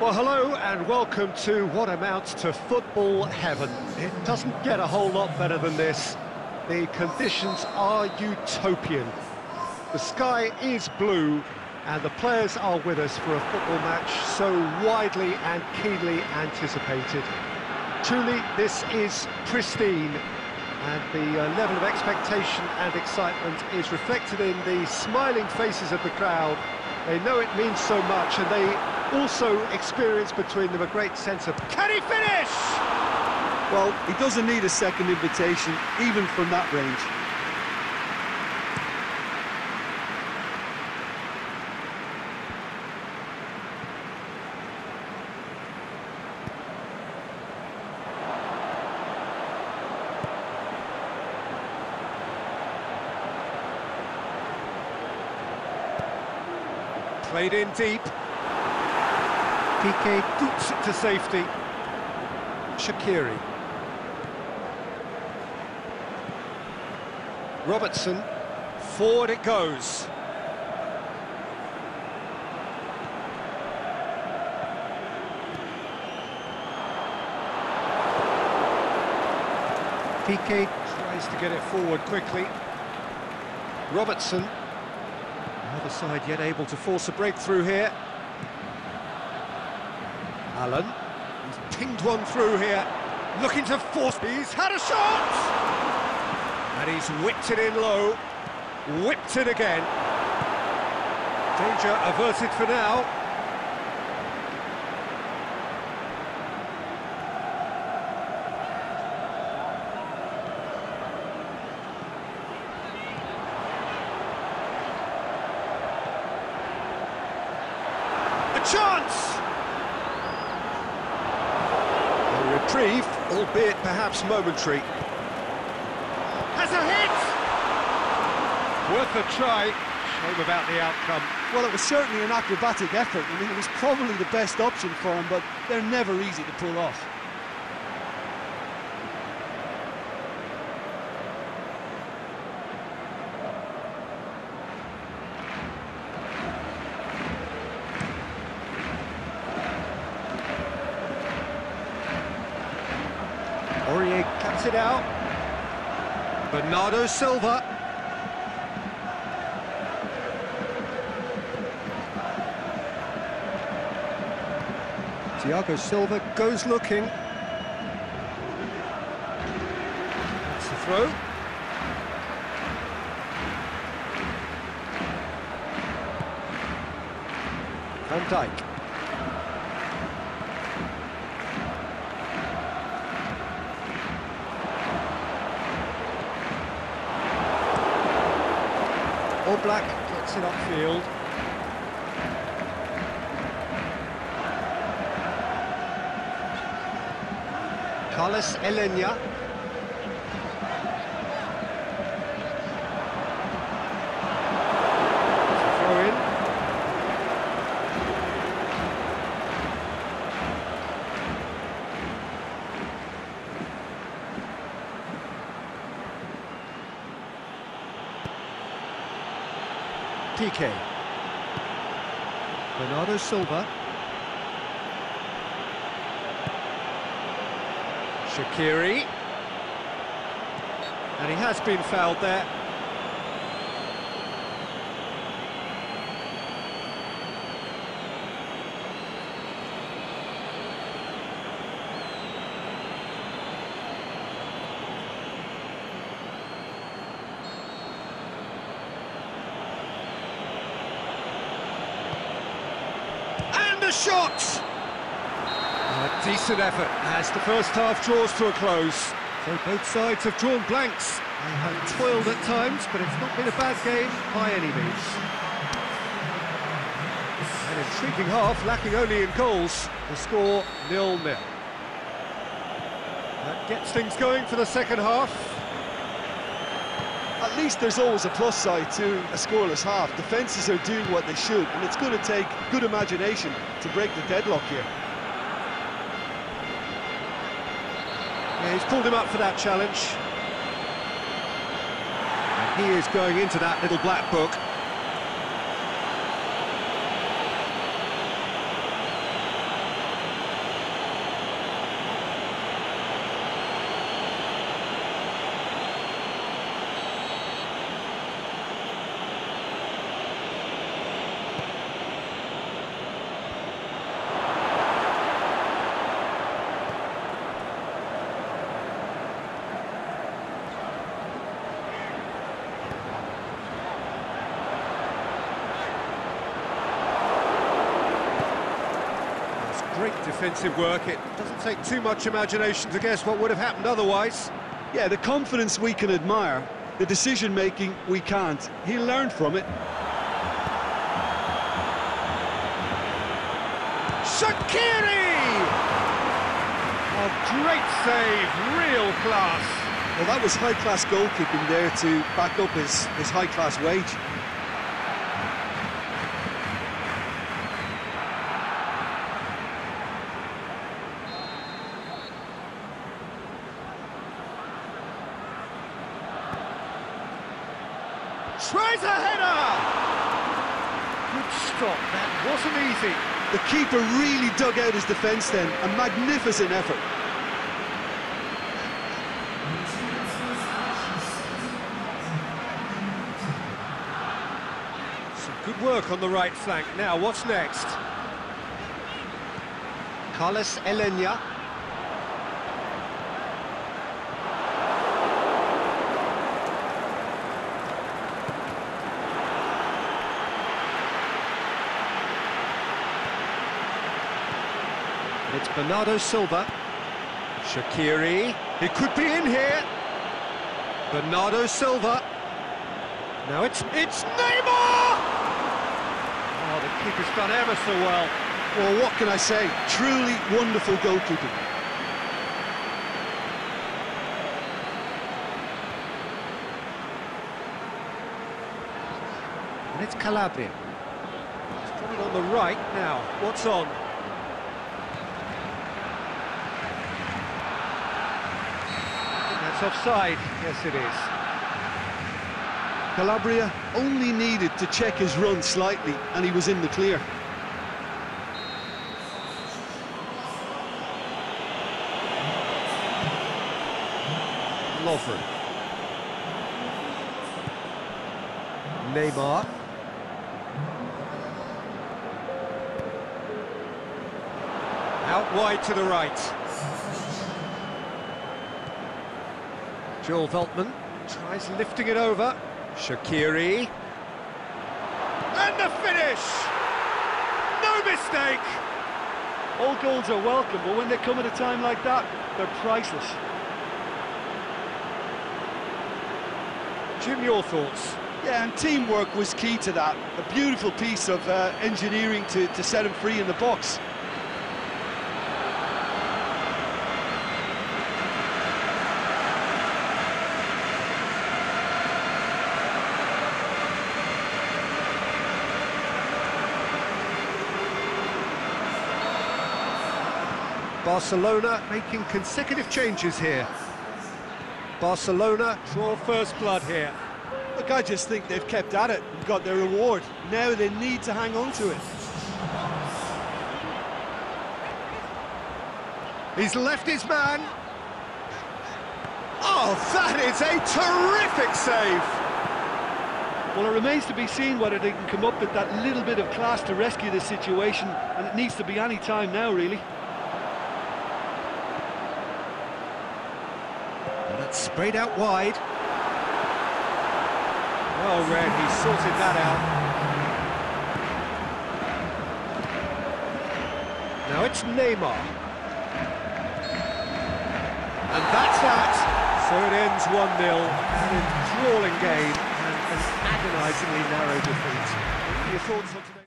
Well, hello and welcome to what amounts to football heaven. It doesn't get a whole lot better than this. The conditions are utopian. The sky is blue and the players are with us for a football match so widely and keenly anticipated. Truly, this is pristine, and the level of expectation and excitement is reflected in the smiling faces of the crowd. They know it means so much, and they also experience between them a great sense of, can he finish? Well, he doesn't need a second invitation, even from that range. Played in deep. Piquet boots it to safety. Shaqiri. Robertson. Forward it goes. Piquet tries to get it forward quickly. Robertson. Other side yet able to force a breakthrough here. Allen, he's pinged one through here, looking to force. He's had a shot! And he's whipped it in low, whipped it again. Danger averted for now. Chance! A reprieve, albeit perhaps momentary. Has a hit! Worth a try. Shame about the outcome. Well, it was certainly an acrobatic effort. I mean, it was probably the best option for him, but they're never easy to pull off. Cuts it out. Bernardo Silva. Thiago Silva goes looking. That's the throw. Van Dijk. All black gets it upfield. Carlos Elena. Throw in. Piquet. Bernardo Silva. Shaqiri. And he has been fouled there. Shots! A decent effort as the first half draws to a close. So both sides have drawn blanks. They have toiled at times, but it's not been a bad game by any means. An intriguing half, lacking only in goals. The score 0-0. That gets things going for the second half. At least there's always a plus side to a scoreless half. Defenses are doing what they should, and it's going to take good imagination to break the deadlock here. Yeah, he's pulled him up for that challenge. And he is going into that little black book. Great defensive work. It doesn't take too much imagination to guess what would have happened otherwise. Yeah, the confidence we can admire, the decision-making we can't. He learned from it. Shaqiri! A great save, real class. Well, that was high-class goalkeeping there to back up his high-class wage. Tries a header! Good stop, that wasn't easy. The keeper really dug out his defence then, a magnificent effort. Some good work on the right flank. Now, what's next? Carlos Elena. It's Bernardo Silva. Shaqiri. It could be in here. Bernardo Silva. Now it's Neymar! Oh, the keeper's done ever so well. Well, what can I say? Truly wonderful goalkeeping. And it's Calabria. He's put it on the right now. What's on? Offside, yes it is. Calabria only needed to check his run slightly and he was in the clear. Lovren. Neymar. Out wide to the right. Joel Veltman tries lifting it over. Shaqiri. And the finish! No mistake! All goals are welcome, but when they come at a time like that, they're priceless. Jim, your thoughts? Yeah, and teamwork was key to that. A beautiful piece of engineering to set him free in the box. Barcelona making consecutive changes here. Barcelona draw first blood here. Look, I just think they've kept at it and got their reward. Now they need to hang on to it. He's left his man. Oh, that is a terrific save! Well, it remains to be seen whether they can come up with that little bit of class to rescue this situation, and it needs to be any time now, really. Sprayed out wide. Well read, he sorted that out. Now it's Neymar. And that's that. So it ends 1-0. An enthralling game and an agonisingly narrow defeat. Your thoughts on